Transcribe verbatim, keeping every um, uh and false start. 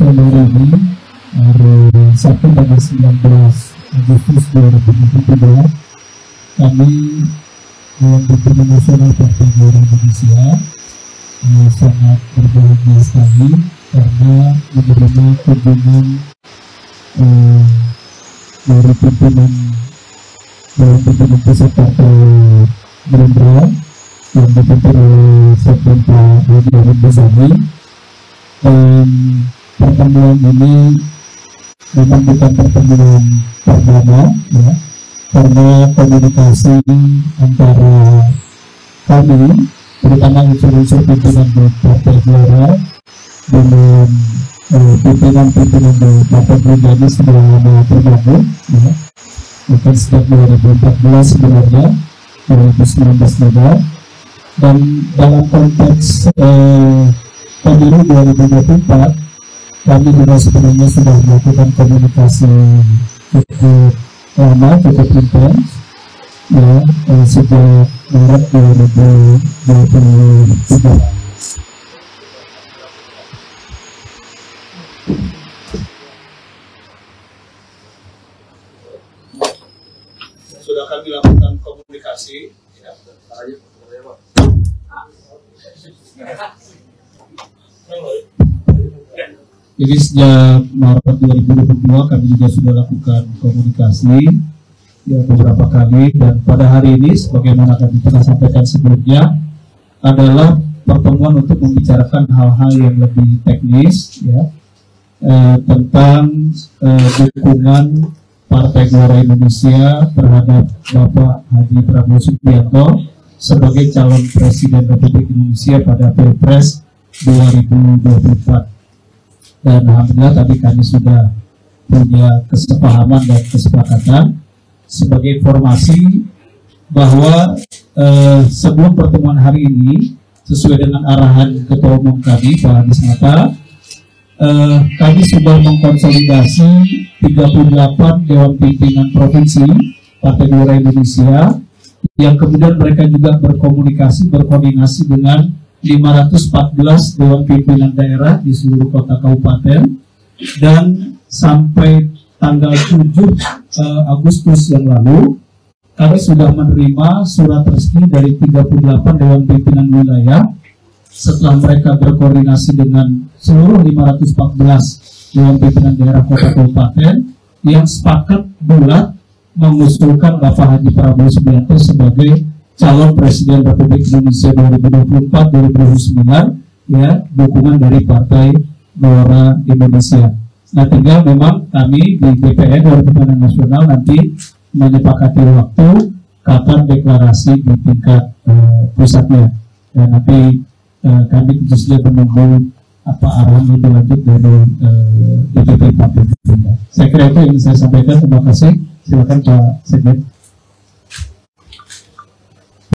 perolehan hari Sabtu tanggal sembilan belas Agustus dua ribu dua puluh dua, kami yang bertemu nasional Partai Gelora Indonesia sangat berbahagia sekali karena menerima kunjungan eh, dari pimpinan dari pimpinan pusat Partai Gelora yang dipimpin oleh Sekjen Prabowo Subianto. Dan pertemuan ini memang bukan pertemuan perdana, ya, karena komunikasi antara kami, terutama unsur-unsur pimpinan dari Partai Gelora dengan pimpinan-pimpinan dari Partai Gelora ini sudah lama terbangun, ya, bukan sejak dua ribu empat belas sebenarnya, dua ribu sembilan belas juga. Dan dalam konteks eh, pemilu dua ribu dua puluh empat, kami juga sebenarnya sudah melakukan komunikasi cukup lama, cukup intens, ya, eh, sejak Maret dua ribu dua puluh tiga. Sudah kami lakukan komunikasi, ya, jadi sejak Maret dua ribu dua puluh dua kami juga sudah lakukan komunikasi, ya, beberapa kali, dan pada hari ini sebagaimana kami pernah sampaikan sebelumnya adalah pertemuan untuk membicarakan hal-hal yang lebih teknis, ya, eh, tentang eh, dukungan Partai Gelora Indonesia terhadap Bapak Haji Prabowo Subianto sebagai calon Presiden Republik Indonesia pada Pilpres dua ribu dua puluh empat. Dan alhamdulillah tadi kami sudah punya kesepahaman dan kesepakatan. Sebagai informasi bahwa eh, sebelum pertemuan hari ini, sesuai dengan arahan Ketua Umum kami, Pak Anis Matta, eh, kami sudah mengkonsolidasi tiga puluh delapan Dewan Pimpinan Provinsi Partai Gelora Indonesia, yang kemudian mereka juga berkomunikasi, berkoordinasi dengan lima ratus empat belas Dewan Pimpinan Daerah di seluruh kota kabupaten, dan sampai tanggal tujuh Agustus yang lalu kami sudah menerima surat resmi dari tiga puluh delapan Dewan Pimpinan Wilayah setelah mereka berkoordinasi dengan seluruh lima ratus empat belas Dewan Pimpinan Daerah kota kabupaten yang sepakat bulat mengusulkan Bapak Haji Prabowo Subianto sebagai calon Presiden Republik Indonesia dua ribu dua puluh empat sampai dua ribu dua puluh sembilan, ya, dukungan dari Partai Gelora Indonesia. Nah, tinggal memang kami di D P N Dewan Pimpinan Nasional nanti menyepakati waktu kapan deklarasi di tingkat eh, pusatnya. Dan nanti eh, kami tentu saja menunggu apa arahan lebih lanjut dari D P P Partai. Saya kira itu yang saya sampaikan. Terima kasih. Silakan Pak Sekjen.